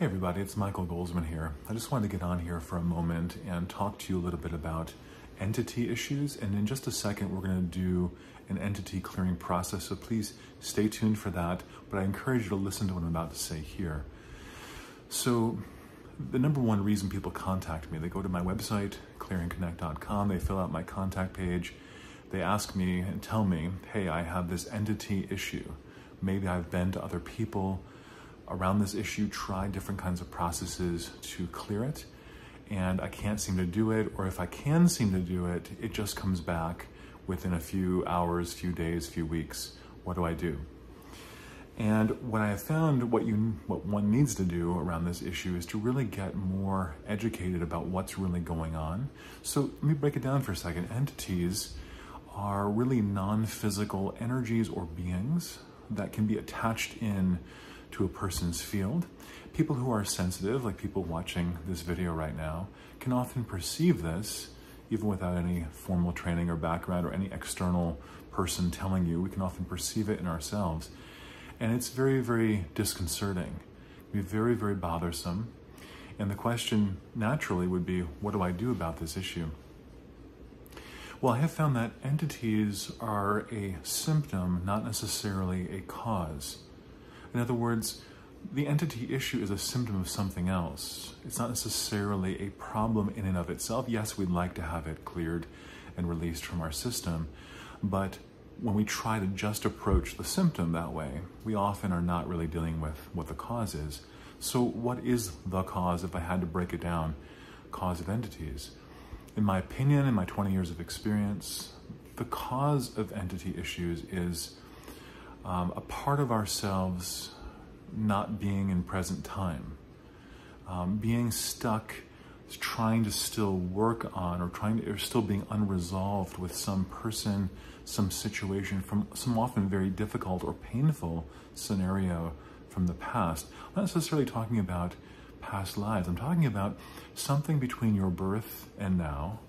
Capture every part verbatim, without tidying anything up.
Hey everybody, it's Michael Golzmane here. I just wanted to get on here for a moment and talk to you a little bit about entity issues, and in just a second we're going to do an entity clearing process, so please stay tuned for that, but I encourage you to listen to what I'm about to say here. So the number one reason people contact me, they go to my website, clear and connect dot com, they fill out my contact page, they ask me and tell me, hey, I have this entity issue. Maybe I've been to other people around this issue, try different kinds of processes to clear it, and I can't seem to do it, or if I can seem to do it, it just comes back within a few hours, few days, few weeks. What do I do? And what I have found, what you, what one needs to do around this issue is to really get more educated about what's really going on. So let me break it down for a second. Entities are really non-physical energies or beings that can be attached in to a person's field. People who are sensitive, like people watching this video right now, can often perceive this even without any formal training or background or any external person telling you. We can often perceive it in ourselves. And it's very, very disconcerting. It can be very, very bothersome. And the question naturally would be, what do I do about this issue? Well, I have found that entities are a symptom, not necessarily a cause. In other words, the entity issue is a symptom of something else. It's not necessarily a problem in and of itself. Yes, we'd like to have it cleared and released from our system, but when we try to just approach the symptom that way, we often are not really dealing with what the cause is. So what is the cause, if I had to break it down, cause of entities? In my opinion, in my twenty years of experience, the cause of entity issues is Um, a part of ourselves not being in present time, um, being stuck, trying to still work on, or trying to, or still being unresolved with some person, some situation from some often very difficult or painful scenario from the past. I'm not necessarily talking about past lives. I'm talking about something between your birth and now,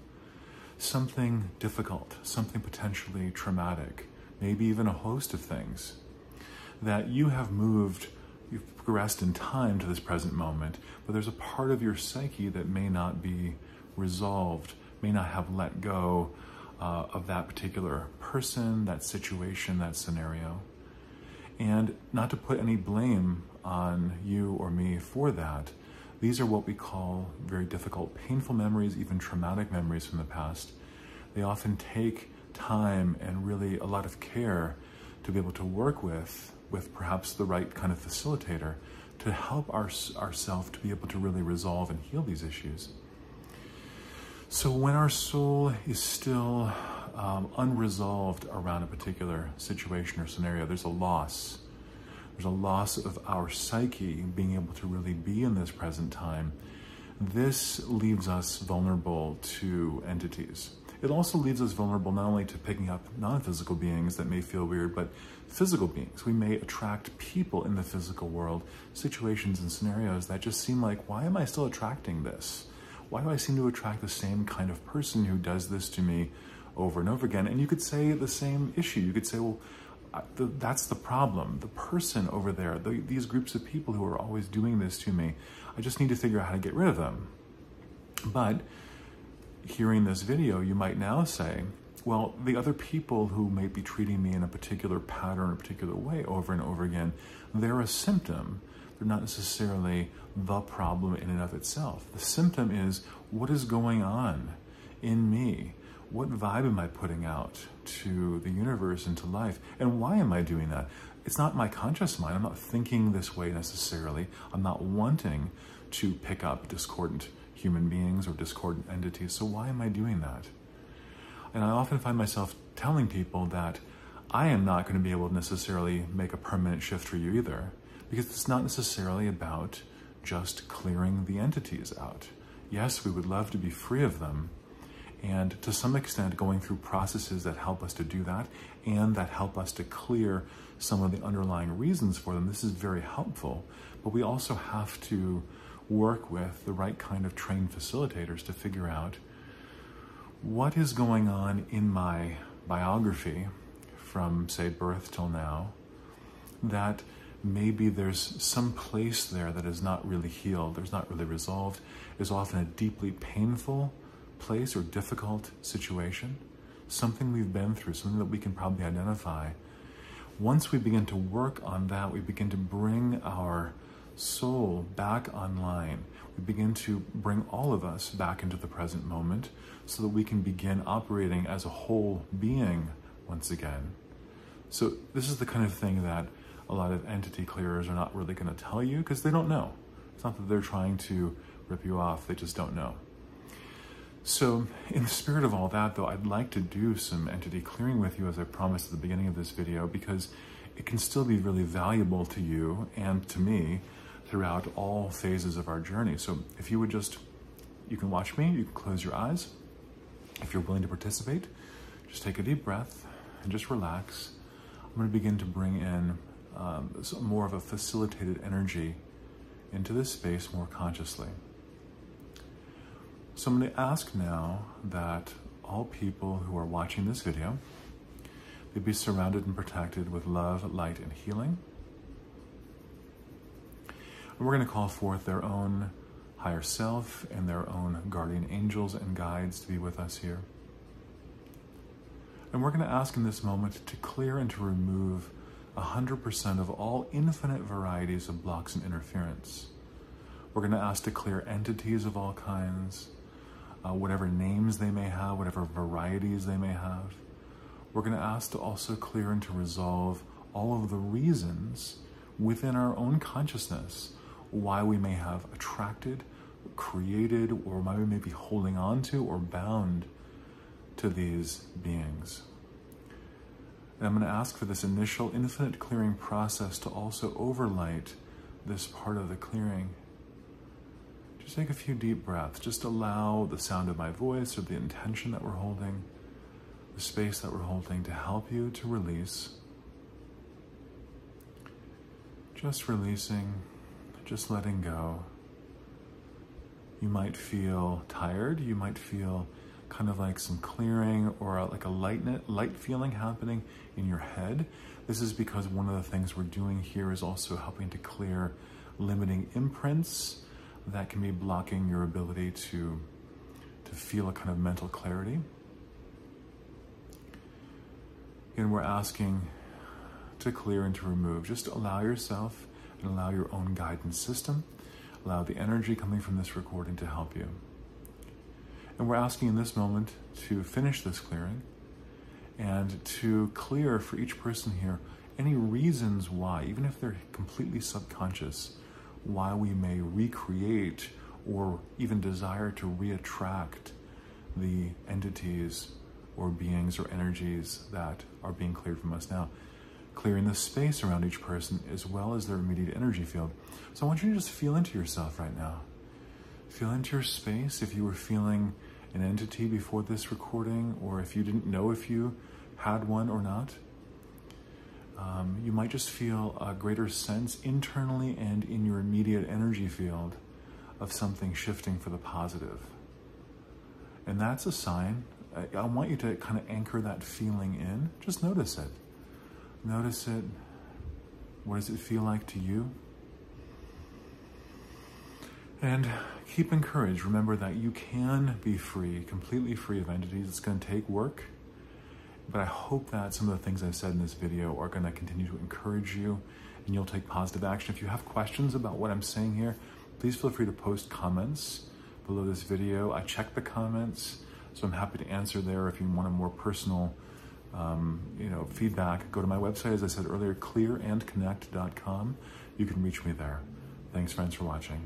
something difficult, something potentially traumatic, maybe even a host of things, that you have moved, you've progressed in time to this present moment, but there's a part of your psyche that may not be resolved, may not have let go uh, of that particular person, that situation, that scenario. And not to put any blame on you or me for that, these are what we call very difficult, painful memories, even traumatic memories from the past. They often take time and really a lot of care to be able to work with, with perhaps the right kind of facilitator to help our, ourselves to be able to really resolve and heal these issues. So when our soul is still um, unresolved around a particular situation or scenario, there's a loss. There's a loss of our psyche being able to really be in this present time. This leaves us vulnerable to entities. It also leaves us vulnerable not only to picking up non-physical beings that may feel weird, but physical beings. We may attract people in the physical world, situations and scenarios that just seem like, why am I still attracting this? Why do I seem to attract the same kind of person who does this to me over and over again? And you could say the same issue. You could say, well, that's the problem. The person over there, the, these groups of people who are always doing this to me, I just need to figure out how to get rid of them. But hearing this video, you might now say, well, the other people who may be treating me in a particular pattern, a particular way over and over again, they're a symptom. They're not necessarily the problem in and of itself. The symptom is, what is going on in me? What vibe am I putting out to the universe and to life? And why am I doing that? It's not my conscious mind. I'm not thinking this way necessarily. I'm not wanting to pick up discordant human beings or discordant entities, so why am I doing that? And I often find myself telling people that I am not going to be able to necessarily make a permanent shift for you either, because it's not necessarily about just clearing the entities out. Yes, we would love to be free of them, and to some extent going through processes that help us to do that and that help us to clear some of the underlying reasons for them. This is very helpful, but we also have to work with the right kind of trained facilitators to figure out what is going on in my biography from, say, birth till now that maybe there's some place there that is not really healed, there's not really resolved, is often a deeply painful place or difficult situation, something we've been through, something that we can probably identify. Once we begin to work on that, we begin to bring our soul back online. We begin to bring all of us back into the present moment so that we can begin operating as a whole being once again. So this is the kind of thing that a lot of entity clearers are not really going to tell you because they don't know. It's not that they're trying to rip you off, they just don't know. So in the spirit of all that though, I'd like to do some entity clearing with you as I promised at the beginning of this video, because it can still be really valuable to you and to me throughout all phases of our journey. So if you would just, you can watch me, you can close your eyes. If you're willing to participate, just take a deep breath and just relax. I'm going to begin to bring in um, some more of a facilitated energy into this space more consciously. So I'm going to ask now that all people who are watching this video, they be surrounded and protected with love, light, and healing. And we're going to call forth their own higher self and their own guardian angels and guides to be with us here. And we're going to ask in this moment to clear and to remove one hundred percent of all infinite varieties of blocks and interference. We're going to ask to clear entities of all kinds, uh, whatever names they may have, whatever varieties they may have. We're going to ask to also clear and to resolve all of the reasons within our own consciousness why we may have attracted, created, or why we may be holding on to or bound to these beings. And I'm going to ask for this initial infinite clearing process to also overlight this part of the clearing. Just take a few deep breaths. Just allow the sound of my voice or the intention that we're holding, the space that we're holding, to help you to release. Just releasing, just letting go. You might feel tired, you might feel kind of like some clearing or like a light, light feeling happening in your head. This is because one of the things we're doing here is also helping to clear limiting imprints that can be blocking your ability to, to feel a kind of mental clarity. And we're asking to clear and to remove. Just allow yourself and allow your own guidance system. Allow the energy coming from this recording to help you. And we're asking in this moment to finish this clearing and to clear for each person here any reasons why, even if they're completely subconscious, why we may recreate or even desire to reattract the entities or beings or energies that are being cleared from us now. Clearing the space around each person as well as their immediate energy field. So I want you to just feel into yourself right now. Feel into your space. If you were feeling an entity before this recording, or if you didn't know if you had one or not, um, you might just feel a greater sense internally and in your immediate energy field of something shifting for the positive. And that's a sign. I, I want you to kind of anchor that feeling in. Just notice it. Notice it. What does it feel like to you? And keep encouraged. Remember that you can be free, completely free of entities. It's going to take work, but I hope that some of the things I said in this video are going to continue to encourage you and you'll take positive action. If you have questions about what I'm saying here, please feel free to post comments below this video. I check the comments, so I'm happy to answer there. If you want a more personal um, you know, feedback, go to my website, as I said earlier, clear and connect dot com. You can reach me there. Thanks, friends, for watching.